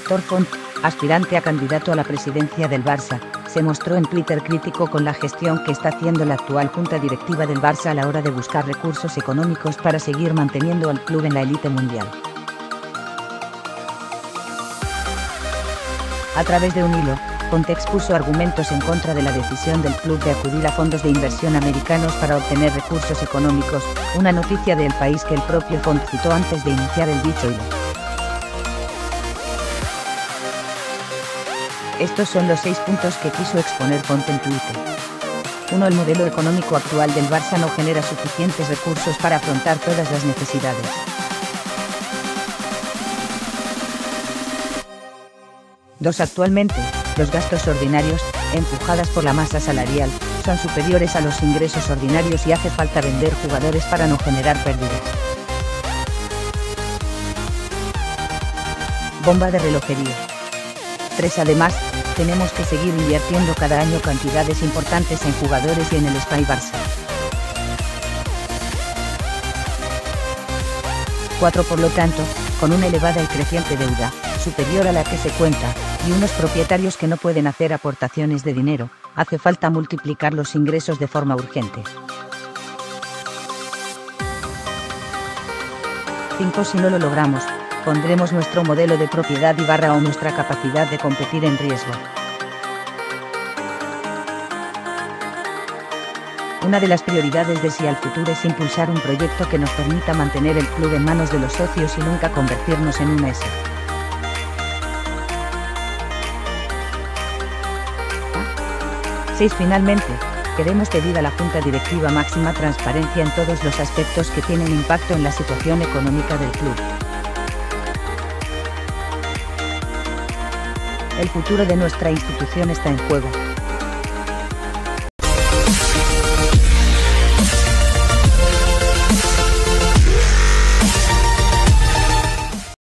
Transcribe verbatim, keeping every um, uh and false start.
Víctor Font, aspirante a candidato a la presidencia del Barça, se mostró en Twitter crítico con la gestión que está haciendo la actual junta directiva del Barça a la hora de buscar recursos económicos para seguir manteniendo al club en la élite mundial. A través de un hilo, Font expuso argumentos en contra de la decisión del club de acudir a fondos de inversión americanos para obtener recursos económicos, una noticia de El País que el propio Font citó antes de iniciar el dicho hilo. Estos son los seis puntos que quiso exponer Font en Twitter. uno. El modelo económico actual del Barça no genera suficientes recursos para afrontar todas las necesidades. dos. Actualmente, los gastos ordinarios, empujadas por la masa salarial, son superiores a los ingresos ordinarios y hace falta vender jugadores para no generar pérdidas. Bomba de relojería. tres. Además, tenemos que seguir invirtiendo cada año cantidades importantes en jugadores y en el Espai Barça. cuatro. Por lo tanto, con una elevada y creciente deuda, superior a la que se cuenta, y unos propietarios que no pueden hacer aportaciones de dinero, hace falta multiplicar los ingresos de forma urgente. cinco. Si no lo logramos, pondremos nuestro modelo de propiedad y barra o nuestra capacidad de competir en riesgo. Una de las prioridades de Sí al Futur es impulsar un proyecto que nos permita mantener el club en manos de los socios y nunca convertirnos en una ese. seis. Finalmente, queremos pedir a la Junta Directiva máxima transparencia en todos los aspectos que tienen impacto en la situación económica del club. El futuro de nuestra institución está en juego.